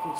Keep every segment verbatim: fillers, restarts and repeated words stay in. Six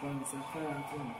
points and five points.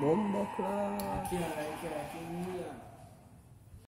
Bomba clap. Aqui, ó, aqui, aqui.